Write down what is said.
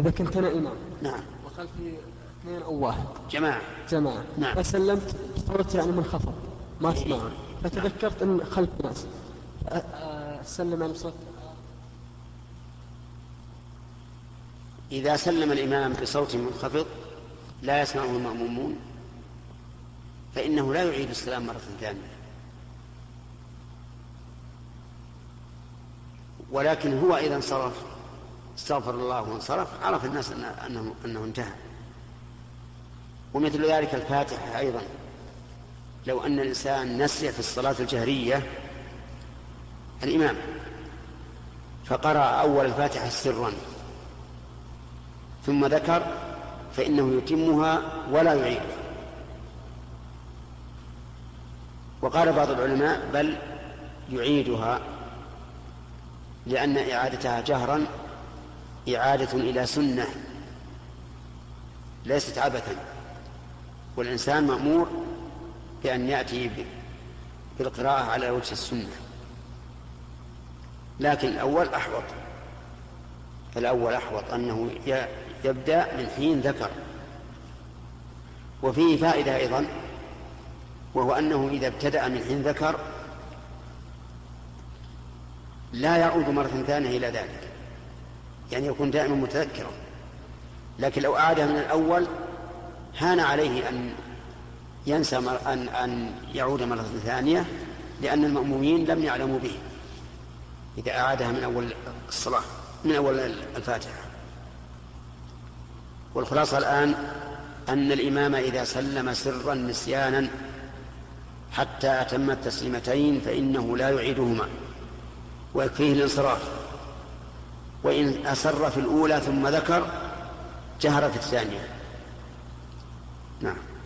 إذا كنت أنا إمام نعم وخلفي اثنين أو واحد جماعة نعم فسلمت صرت يعني منخفض ما أسمعه فتذكرت أن خلف ناس سلم عن صوت. إذا سلم الإمام بصوت منخفض لا يسمعه المأمومون فإنه لا يعيد السلام مرة ثانية، ولكن هو إذا انصرف استغفر الله وانصرف عرف الناس أنه انتهى. ومثل ذلك الفاتحة أيضا، لو أن الإنسان نسي في الصلاة الجهرية الإمام فقرأ أول الفاتحة سرا ثم ذكر فإنه يتمها ولا يعيد. وقال بعض العلماء بل يعيدها، لأن إعادتها جهرا إعادة إلى سنة ليست عبثا، والإنسان مأمور بأن يأتي بالقراءة على وجه السنة، لكن الأول أحوط أنه يبدأ من حين ذكر. وفيه فائدة أيضا، وهو أنه إذا ابتدأ من حين ذكر لا يعود مرة ثانية إلى ذلك، يعني يكون دائما متذكرا، لكن لو أعاد من الأول هان عليه أن ينسى أن يعود مرة ثانية، لأن المأمومين لم يعلموا به إذا أعادها من أول الصلاة من أول الفاتحة. والخلاصة الآن أن الإمام إذا سلم سرا نسيانا حتى أتم التسليمتين فإنه لا يعيدهما ويكفيه الانصراف، وإن أسر في الأولى ثم ذكر جهر في الثانية. نعم.